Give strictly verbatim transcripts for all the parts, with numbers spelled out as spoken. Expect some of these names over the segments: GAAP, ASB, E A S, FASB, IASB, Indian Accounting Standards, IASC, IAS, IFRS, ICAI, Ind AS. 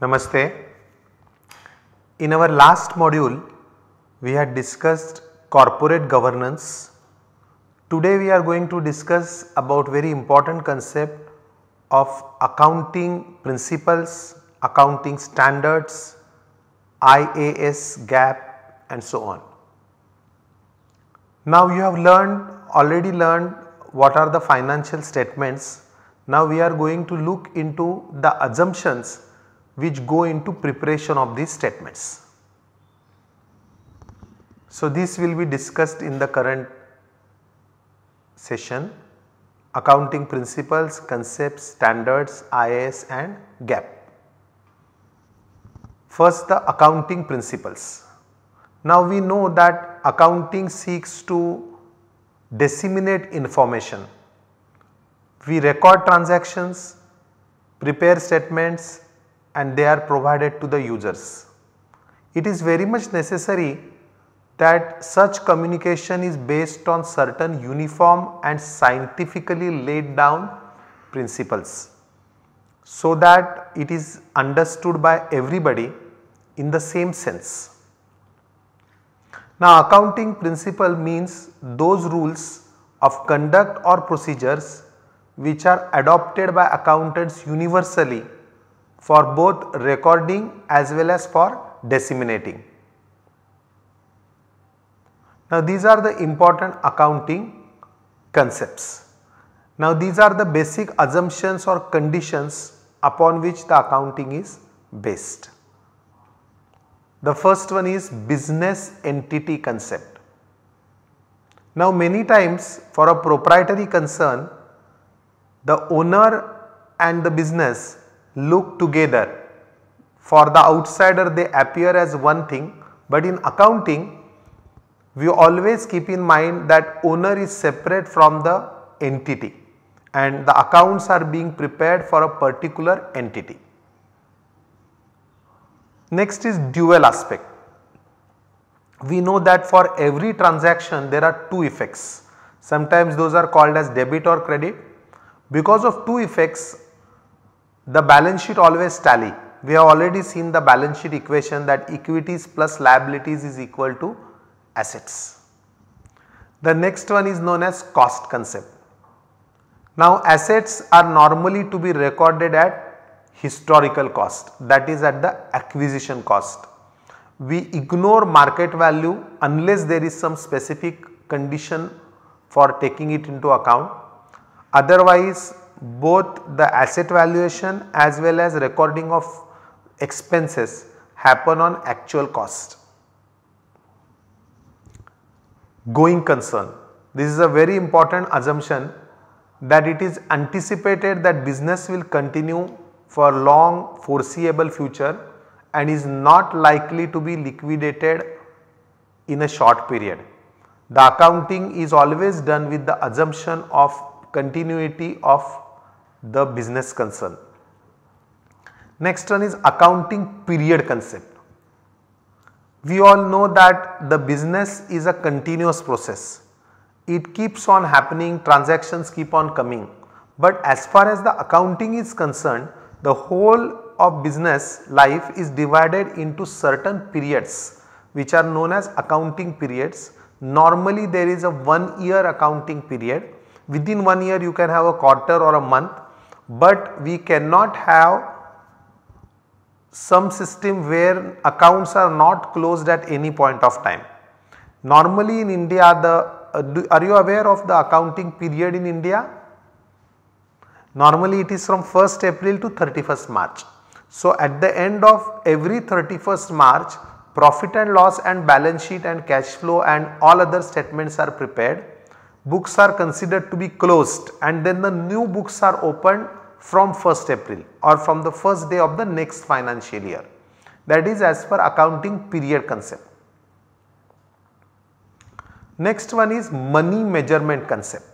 Namaste. In our last module, we had discussed corporate governance. Today we are going to discuss about very important concept of accounting principles, accounting standards, I A S, GAAP and so on. Now you have learned, already learned what are the financial statements. Now we are going to look into the assumptions which go into preparation of these statements. So this will be discussed in the current session. Accounting principles, concepts, standards, I A S and GAAP. First, the accounting principles. Now we know that accounting seeks to disseminate information. We record transactions, prepare statements and they are provided to the users. It is very much necessary that such communication is based on certain uniform and scientifically laid down principles so that it is understood by everybody in the same sense. Now, accounting principle means those rules of conduct or procedures which are adopted by accountants universally for both recording as well as for disseminating. Now these are the important accounting concepts. Now these are the basic assumptions or conditions upon which the accounting is based. The first one is business entity concept. Now many times for a proprietary concern, the owner and the business look together. For the outsider they appear as one thing, but in accounting we always keep in mind that owner is separate from the entity and the accounts are being prepared for a particular entity. Next is dual aspect. We know that for every transaction there are two effects. Sometimes those are called as debit or credit. Because of two effects, the balance sheet always tally. We have already seen the balance sheet equation that equities plus liabilities is equal to assets. The next one is known as cost concept. Now assets are normally to be recorded at historical cost, that is at the acquisition cost. We ignore market value unless there is some specific condition for taking it into account. Otherwise both the asset valuation as well as recording of expenses happen on actual cost. Going concern. This is a very important assumption that it is anticipated that business will continue for long foreseeable future and is not likely to be liquidated in a short period. The accounting is always done with the assumption of continuity of the business concern. Next one is accounting period concept. We all know that the business is a continuous process. It keeps on happening, transactions keep on coming. But as far as the accounting is concerned, the whole of business life is divided into certain periods which are known as accounting periods. Normally there is a one year accounting period. Within one year you can have a quarter or a month, but we cannot have some system where accounts are not closed at any point of time. Normally in India, the uh, do, are you aware of the accounting period in India? Normally it is from first April to thirty-first March. So at the end of every thirty-first March, profit and loss and balance sheet and cash flow and all other statements are prepared. Books are considered to be closed and then the new books are opened from first April or from the first day of the next financial year. That is as per accounting period concept. Next one is money measurement concept.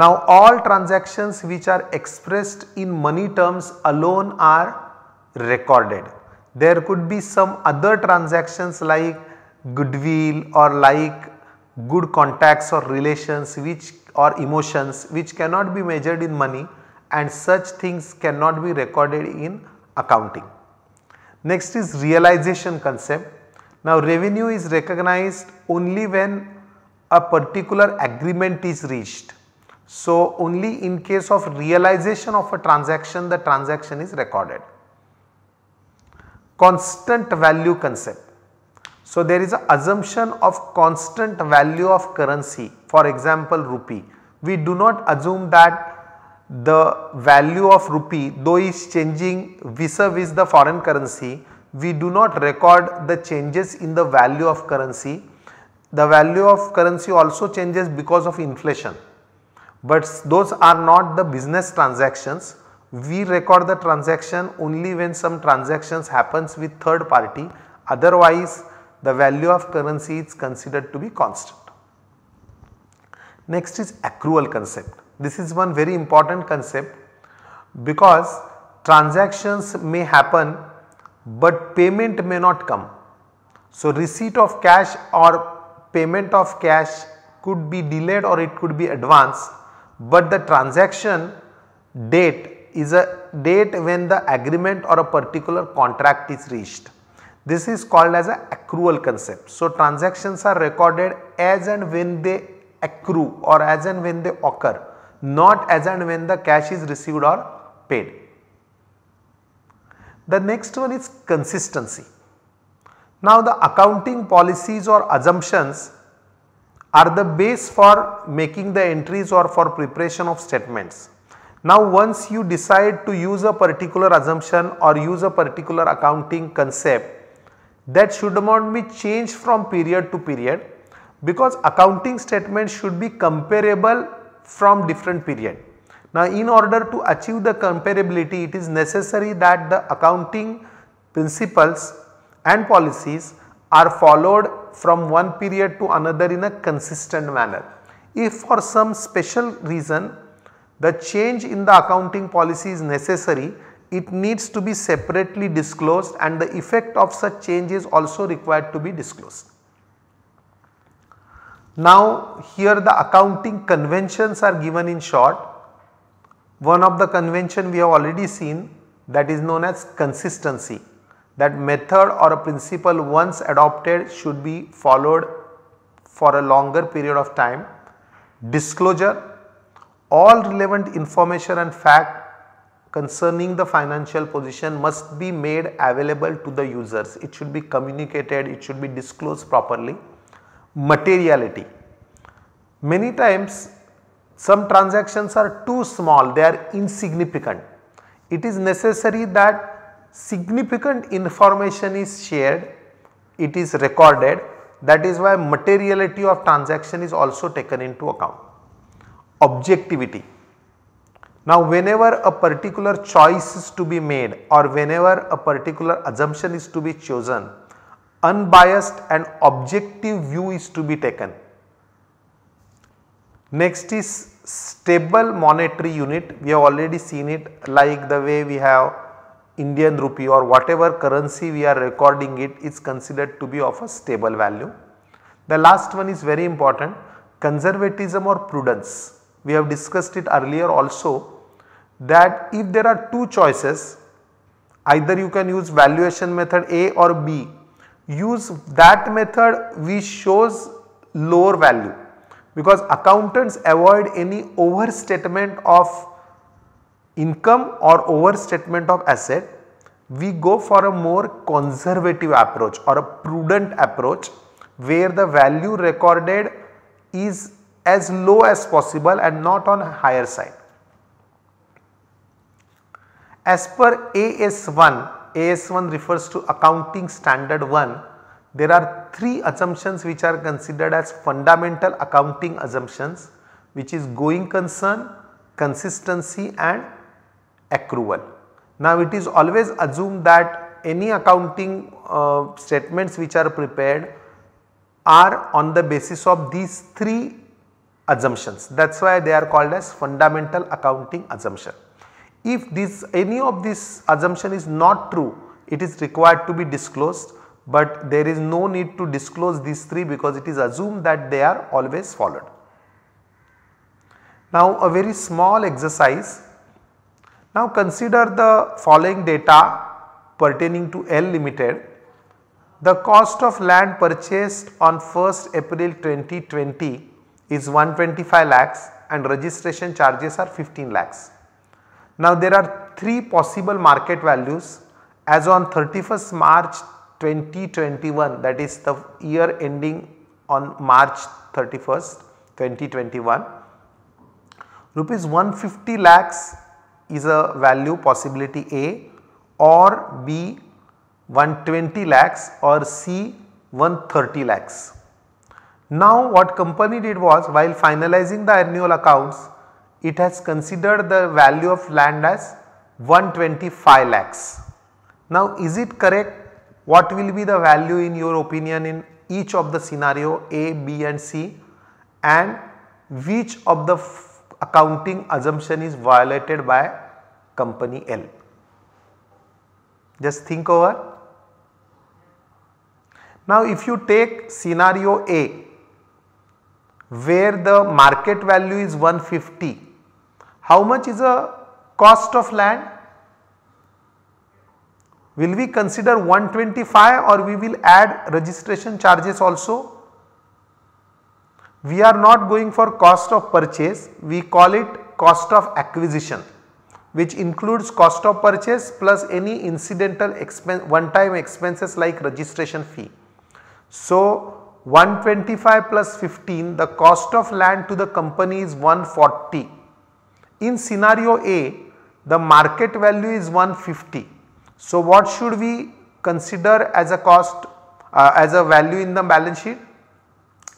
Now all transactions which are expressed in money terms alone are recorded. There could be some other transactions like goodwill or like good contacts or relations which or emotions which cannot be measured in money, and such things cannot be recorded in accounting. Next is realization concept. Now revenue is recognized only when a particular agreement is reached. So only in case of realization of a transaction, the transaction is recorded. Constant value concept. So there is an assumption of constant value of currency, for example rupee. We do not assume that the value of rupee, though is changing vis-a-vis the foreign currency, we do not record the changes in the value of currency. The value of currency also changes because of inflation, but those are not the business transactions. We record the transaction only when some transactions happens with third party, otherwise the value of currency is considered to be constant. Next is accrual concept. This is one very important concept because transactions may happen but payment may not come. So receipt of cash or payment of cash could be delayed or it could be advanced, but the transaction date is a date when the agreement or a particular contract is reached. This is called as an accrual concept. So transactions are recorded as and when they accrue or as and when they occur, not as and when the cash is received or paid. The next one is consistency. Now the accounting policies or assumptions are the base for making the entries or for preparation of statements. Now once you decide to use a particular assumption or use a particular accounting concept, that should not be changed from period to period, because accounting statements should be comparable from different period. Now in order to achieve the comparability, it is necessary that the accounting principles and policies are followed from one period to another in a consistent manner. If for some special reason the change in the accounting policy is necessary, it needs to be separately disclosed, and the effect of such change is also required to be disclosed. Now here the accounting conventions are given in short. One of the convention we have already seen, that is known as consistency, that method or a principle once adopted should be followed for a longer period of time. Disclosure. All relevant information and fact concerning the financial position must be made available to the users. It should be communicated, it should be disclosed properly. Materiality. Many times some transactions are too small, they are insignificant. It is necessary that significant information is shared, it is recorded. That is why materiality of transaction is also taken into account. Objectivity. Now whenever a particular choice is to be made or whenever a particular assumption is to be chosen, unbiased and objective view is to be taken. Next is stable monetary unit. We have already seen it, like the way we have Indian rupee or whatever currency we are recording, it is considered to be of a stable value. The last one is very important, conservatism or prudence. We have discussed it earlier also, that if there are two choices, either you can use valuation method A or B, use that method which shows lower value, because accountants avoid any overstatement of income or overstatement of asset. We go for a more conservative approach or a prudent approach where the value recorded is as low as possible and not on higher side. As per A S one, A S one refers to accounting standard one, there are three assumptions which are considered as fundamental accounting assumptions, which is going concern, consistency and accrual. Now it is always assumed that any accounting uh, statements which are prepared are on the basis of these three assumptions. That's why they are called as fundamental accounting assumption. If this any of this assumption is not true, it is required to be disclosed, but there is no need to disclose these three because it is assumed that they are always followed. Now a very small exercise. Now consider the following data pertaining to L Limited. The cost of land purchased on first April twenty twenty is one hundred twenty-five lakhs and registration charges are fifteen lakhs. Now there are three possible market values as on thirty-first March twenty twenty-one, that is the year ending on March thirty-first twenty twenty-one. Rupees one hundred fifty lakhs is a value possibility A, or B one hundred twenty lakhs, or C one hundred thirty lakhs. Now what company did was, while finalizing the annual accounts, it has considered the value of land as one hundred twenty-five lakhs. Now is it correct? What will be the value in your opinion in each of the scenario A, B and C, and which of the accounting assumption is violated by company L? Just think over. Now if you take scenario A, where the market value is one hundred fifty, how much is the cost of land? Will we consider one hundred twenty-five, or we will add registration charges also? We are not going for cost of purchase, we call it cost of acquisition, which includes cost of purchase plus any incidental expense, one time expenses like registration fee. So one hundred twenty-five plus fifteen, the cost of land to the company is one hundred forty. In scenario A, the market value is one hundred fifty. So what should we consider as a cost, uh, as a value in the balance sheet?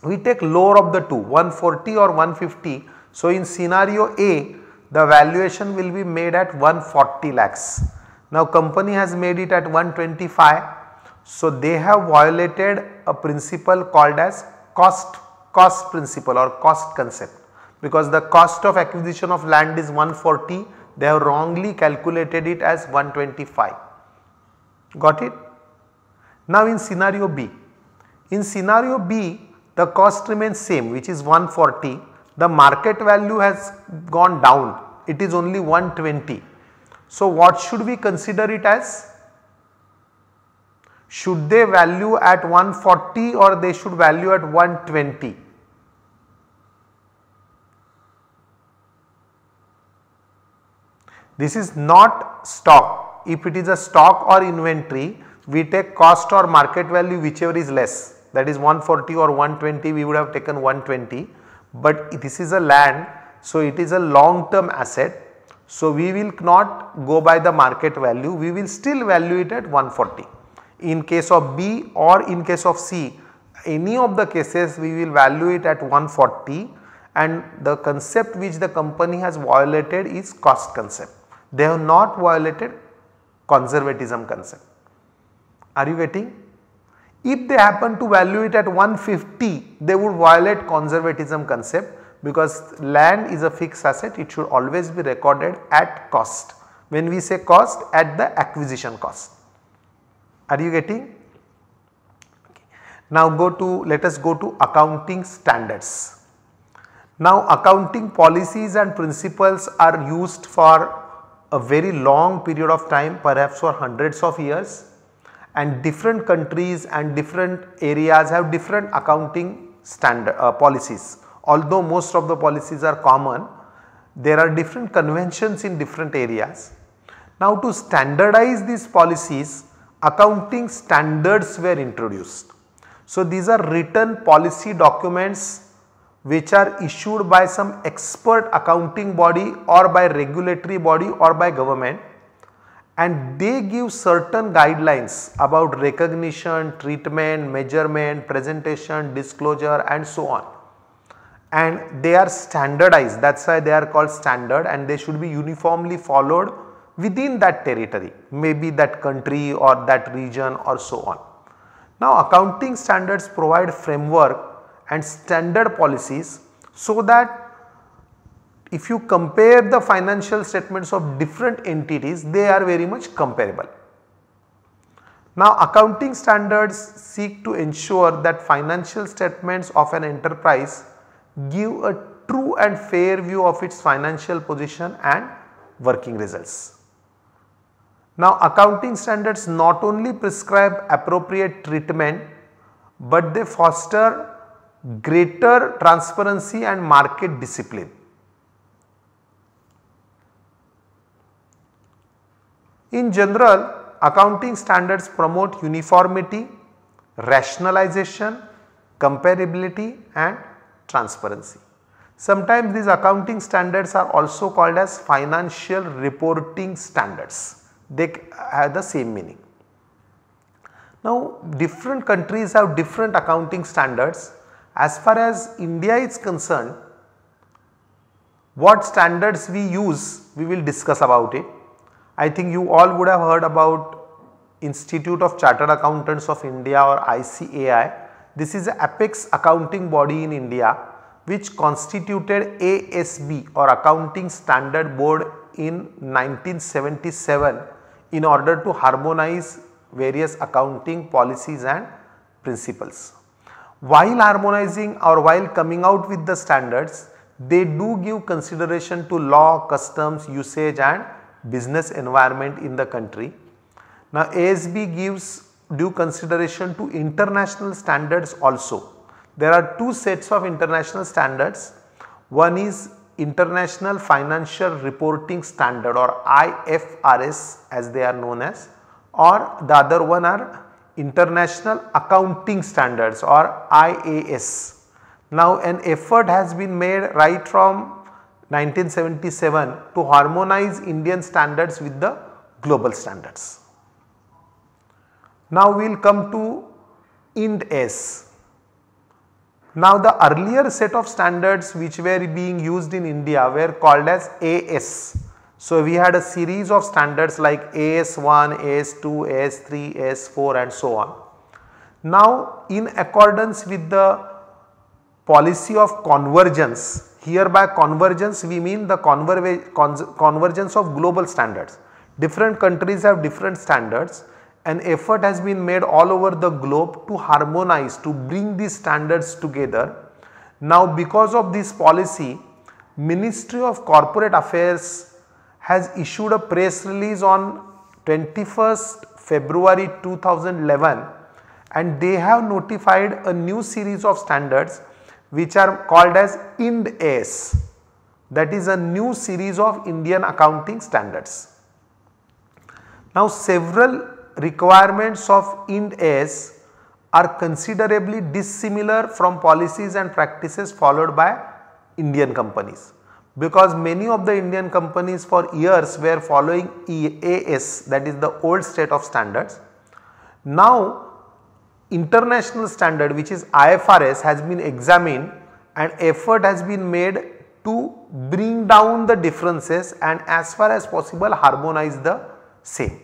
We take lower of the two, one hundred forty or one hundred fifty. So in scenario A, the valuation will be made at one hundred forty lakhs. Now company has made it at one hundred twenty-five. So they have violated a principle called as cost, cost principle or cost concept, because the cost of acquisition of land is one hundred forty. They have wrongly calculated it as one hundred twenty-five. Got it? Now in scenario B. In scenario B, the cost remains same, which is one hundred forty. The market value has gone down, it is only one hundred twenty. So what should we consider it as? Should they value at one hundred forty or they should value at one hundred twenty? This is not stock. If it is a stock or inventory, we take cost or market value, whichever is less, that is one hundred forty or one hundred twenty, we would have taken one hundred twenty. But this is a land, so it is a long term asset, so we will not go by the market value, we will still value it at one hundred forty. In case of B or in case of C, any of the cases we will value it at one hundred forty, and the concept which the company has violated is cost concept. They have not violated conservatism concept. Are you getting? If they happen to value it at one hundred fifty, they would violate conservatism concept, because land is a fixed asset, it should always be recorded at cost. When we say cost, at the acquisition cost. Are you getting? Okay. Now go to, let us go to accounting standards. Now accounting policies and principles are used for a very long period of time, perhaps for hundreds of years, and different countries and different areas have different accounting standard uh, policies. Although most of the policies are common, there are different conventions in different areas. Now to standardize these policies, accounting standards were introduced. So these are written policy documents which are issued by some expert accounting body or by regulatory body or by government, and they give certain guidelines about recognition, treatment, measurement, presentation, disclosure and so on, and they are standardized. That is why they are called standard, and they should be uniformly followed within that territory, maybe that country or that region or so on. Now accounting standards provide framework and standard policies so that if you compare the financial statements of different entities, they are very much comparable. Now, accounting standards seek to ensure that financial statements of an enterprise give a true and fair view of its financial position and working results. Now, accounting standards not only prescribe appropriate treatment, but they foster greater transparency and market discipline. In general, accounting standards promote uniformity, rationalization, comparability and transparency. Sometimes these accounting standards are also called as financial reporting standards. They have the same meaning. Now, different countries have different accounting standards. As far as India is concerned, what standards we use, we will discuss about it. I think you all would have heard about Institute of Chartered Accountants of India, or I C A I. This is the apex accounting body in India, which constituted A S B, or Accounting Standard Board, in nineteen seventy-seven in order to harmonize various accounting policies and principles. While harmonizing or while coming out with the standards, they do give consideration to law, customs, usage and business environment in the country. Now, A S B gives due consideration to international standards also. There are two sets of international standards. One is International Financial Reporting Standard, or I F R S as they are known as, or the other one are International Accounting Standards, or I A S. Now, an effort has been made right from nineteen seventy-seven to harmonize Indian standards with the global standards. Now, we will come to Ind A S. Now, the earlier set of standards which were being used in India were called as A S. So, we had a series of standards like A S one, A S two, A S three, A S four and so on. Now, in accordance with the policy of convergence, here by convergence we mean the convergence of global standards. Different countries have different standards. An effort has been made all over the globe to harmonize, to bring these standards together. Now, because of this policy, Ministry of Corporate Affairs has issued a press release on twenty-first February two thousand eleven, and they have notified a new series of standards which are called as Ind A S, that is a new series of Indian accounting standards. Now, several requirements of Ind A S are considerably dissimilar from policies and practices followed by Indian companies, because many of the Indian companies for years were following E A S, that is the old set of standards. Now, international standard, which is I F R S, has been examined and effort has been made to bring down the differences and as far as possible harmonize the same.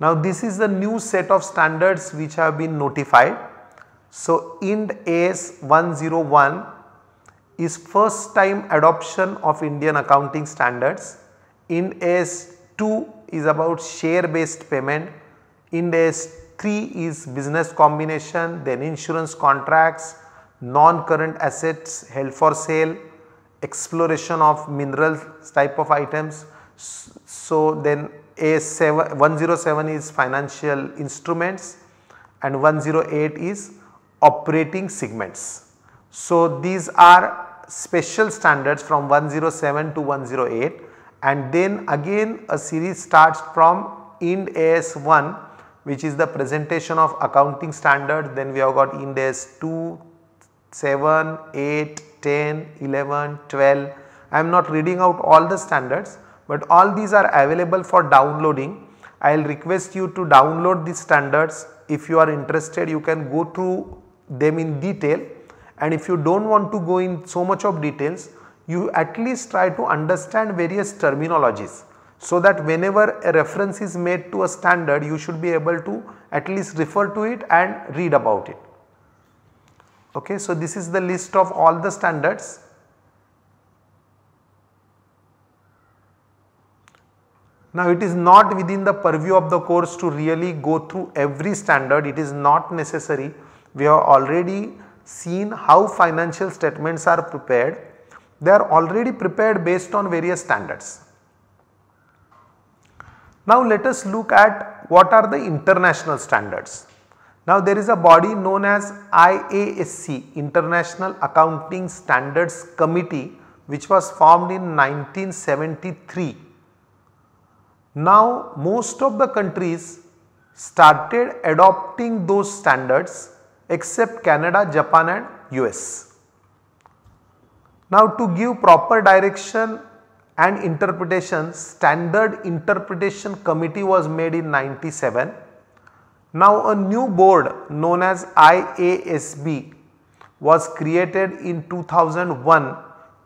Now, this is the new set of standards which have been notified. So, Ind A S one oh one is first time adoption of Indian accounting standards. Ind A S two is about share based payment. Ind A S three is business combination, then insurance contracts, non-current assets held for sale, exploration of minerals type of items. So, then A S one oh seven is financial instruments and one oh eight is operating segments. So, these are special standards from one oh seven to one oh eight, and then again a series starts from Ind A S one, which is the presentation of accounting standard. Then we have got Ind A S two, seven, eight, ten, eleven, twelve. I am not reading out all the standards, but all these are available for downloading. I will request you to download these standards. If you are interested, you can go through them in detail, and if you do not want to go in so much of details, you at least try to understand various terminologies, so that whenever a reference is made to a standard, you should be able to at least refer to it and read about it. Okay, so this is the list of all the standards. Now it is not within the purview of the course to really go through every standard, it is not necessary. We have already seen how financial statements are prepared. They are already prepared based on various standards. Now let us look at what are the international standards. Now there is a body known as I A S C, International Accounting Standards Committee, which was formed in nineteen seventy-three. Now most of the countries started adopting those standards except Canada, Japan and U S. Now to give proper direction and interpretation, Standard Interpretation Committee was made in ninety-seven. Now a new board known as I A S B was created in two thousand one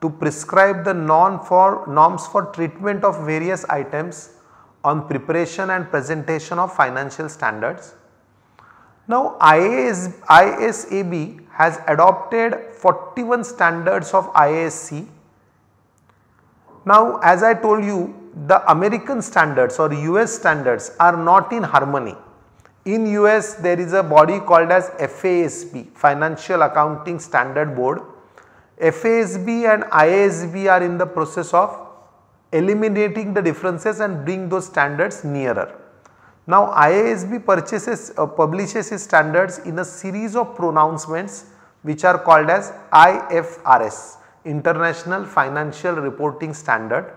to prescribe the norm for, norms for treatment of various items on preparation and presentation of financial standards. Now I A S, I A S A B has adopted forty-one standards of I A S C. Now as I told you, the American standards or U S standards are not in harmony. In U S there is a body called as F A S B, Financial Accounting Standard Board. F A S B and I A S B are in the process of eliminating the differences and bring those standards nearer. Now I A S B purchases, uh, publishes its standards in a series of pronouncements which are called as I F R S, International Financial Reporting Standard.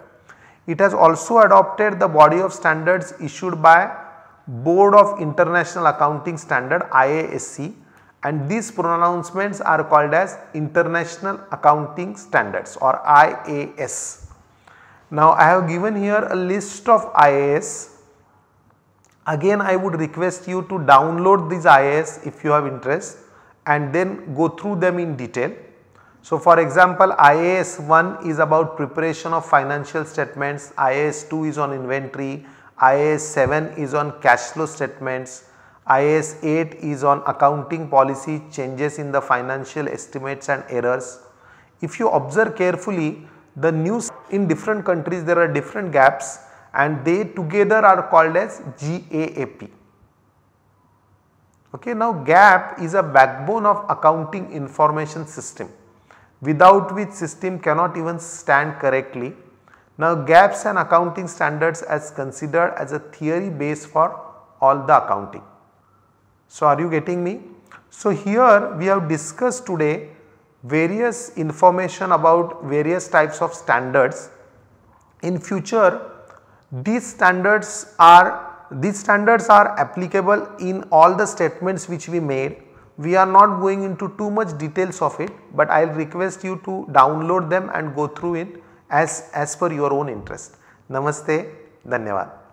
It has also adopted the body of standards issued by Board of International Accounting Standard I A S C, and these pronouncements are called as International Accounting Standards or I A S. Now I have given here a list of I A S. Again I would request you to download these I A S if you have interest and then go through them in detail. So for example, I A S one is about preparation of financial statements, I A S two is on inventory, I A S seven is on cash flow statements, I A S eight is on accounting policy changes in the financial estimates and errors. If you observe carefully, the news in different countries there are different gaps and they together are called as gap. Okay, now gap is a backbone of accounting information system without which system cannot even stand correctly. Now gaps and accounting standards as considered as a theory base for all the accounting. So are you getting me? So here we have discussed today various information about various types of standards. In future these standards are, these standards are applicable in all the statements which we made. We are not going into too much details of it, but I will request you to download them and go through it as as per your own interest. Namaste, dhanyawad.